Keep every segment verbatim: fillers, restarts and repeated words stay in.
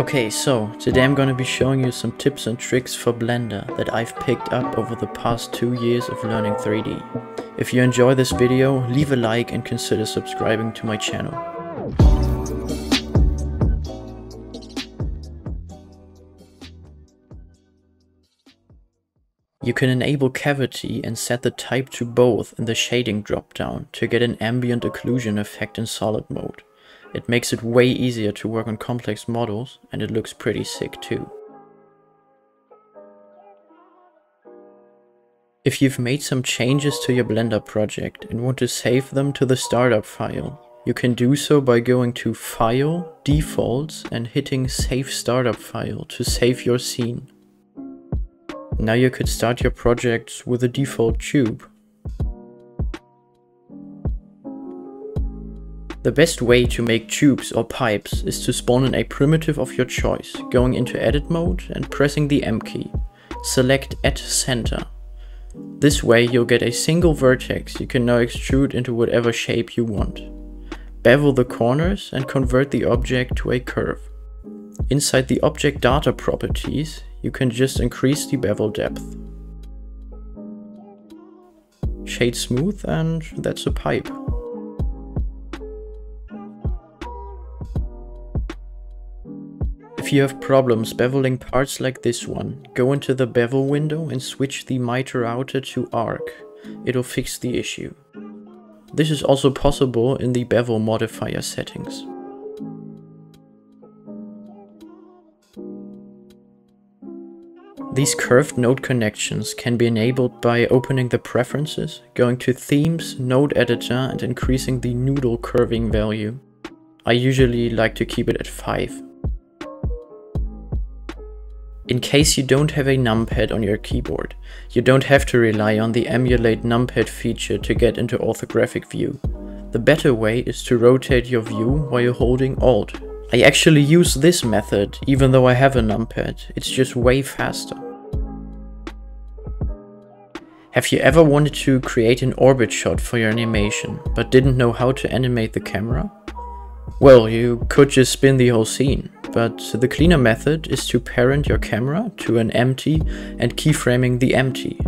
Okay, so today I'm gonna be showing you some tips and tricks for Blender that I've picked up over the past two years of learning three D. If you enjoy this video, leave a like and consider subscribing to my channel. You can enable cavity and set the type to both in the shading dropdown to get an ambient occlusion effect in solid mode. It makes it way easier to work on complex models, and it looks pretty sick too. If you've made some changes to your Blender project and want to save them to the startup file, you can do so by going to File, Defaults and hitting Save Startup File to save your scene. Now you could start your projects with a default tube. The best way to make tubes or pipes is to spawn in a primitive of your choice, going into edit mode and pressing the M key. Select at center. This way you'll get a single vertex you can now extrude into whatever shape you want. Bevel the corners and convert the object to a curve. Inside the object data properties, you can just increase the bevel depth. Shade smooth, and that's a pipe. If you have problems beveling parts like this one, go into the bevel window and switch the miter outer to arc. It'll fix the issue. This is also possible in the bevel modifier settings. These curved node connections can be enabled by opening the preferences, going to themes, node editor and increasing the noodle curving value. I usually like to keep it at five. In case you don't have a numpad on your keyboard, you don't have to rely on the emulate numpad feature to get into orthographic view. The better way is to rotate your view while holding Alt. I actually use this method even though I have a numpad, it's just way faster. Have you ever wanted to create an orbit shot for your animation, but didn't know how to animate the camera? Well, you could just spin the whole scene. But the cleaner method is to parent your camera to an empty and keyframing the empty.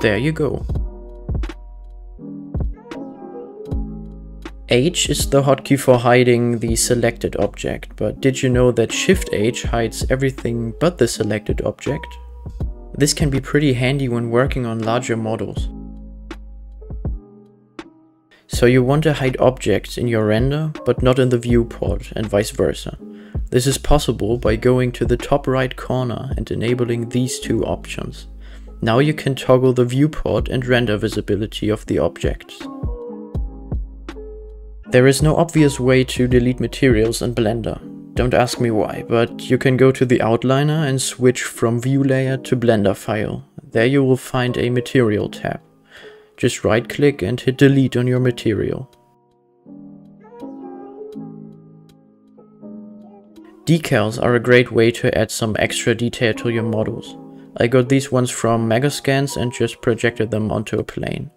There you go. H is the hotkey for hiding the selected object, but did you know that Shift H hides everything but the selected object? This can be pretty handy when working on larger models. So you want to hide objects in your render, but not in the viewport and vice versa. This is possible by going to the top right corner and enabling these two options. Now you can toggle the viewport and render visibility of the objects. There is no obvious way to delete materials in Blender. Don't ask me why, but you can go to the outliner and switch from view layer to Blender file. There you will find a material tab. Just right-click and hit delete on your material. Decals are a great way to add some extra detail to your models. I got these ones from Megascans and just projected them onto a plane.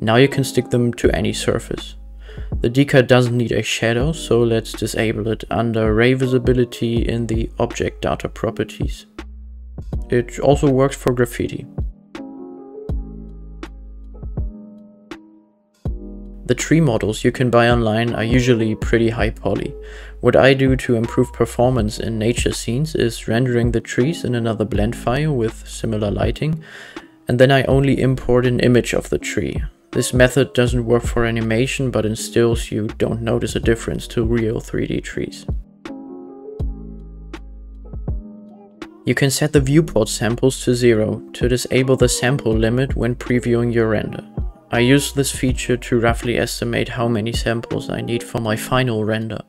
Now you can stick them to any surface. The decal doesn't need a shadow, so let's disable it under Ray Visibility in the Object Data Properties. It also works for graffiti. The tree models you can buy online are usually pretty high poly. What I do to improve performance in nature scenes is rendering the trees in another blend file with similar lighting, and then I only import an image of the tree. This method doesn't work for animation, but in stills you don't notice a difference to real three D trees. You can set the viewport samples to zero to disable the sample limit when previewing your render. I use this feature to roughly estimate how many samples I need for my final render.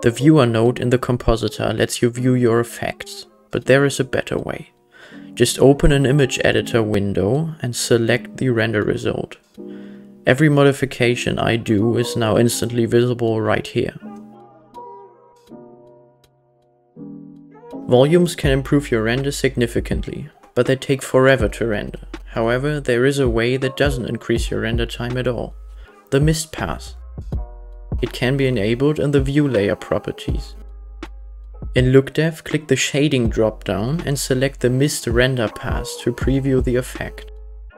The viewer node in the compositor lets you view your effects, but there is a better way. Just open an image editor window and select the render result. Every modification I do is now instantly visible right here. Volumes can improve your render significantly, but they take forever to render. However, there is a way that doesn't increase your render time at all. the Mistpass. It can be enabled in the View Layer properties. In LookDev, click the Shading drop-down and select the Mist Render Pass to preview the effect.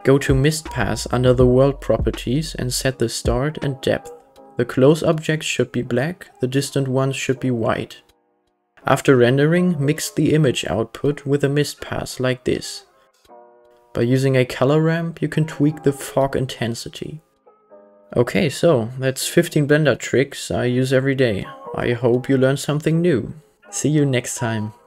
Go to Mistpass under the World properties and set the start and depth. The close objects should be black, the distant ones should be white. After rendering, mix the image output with a Mistpass like this. By using a color ramp, you can tweak the fog intensity. Okay, so that's fifteen Blender tricks I use every day. I hope you learned something new. See you next time.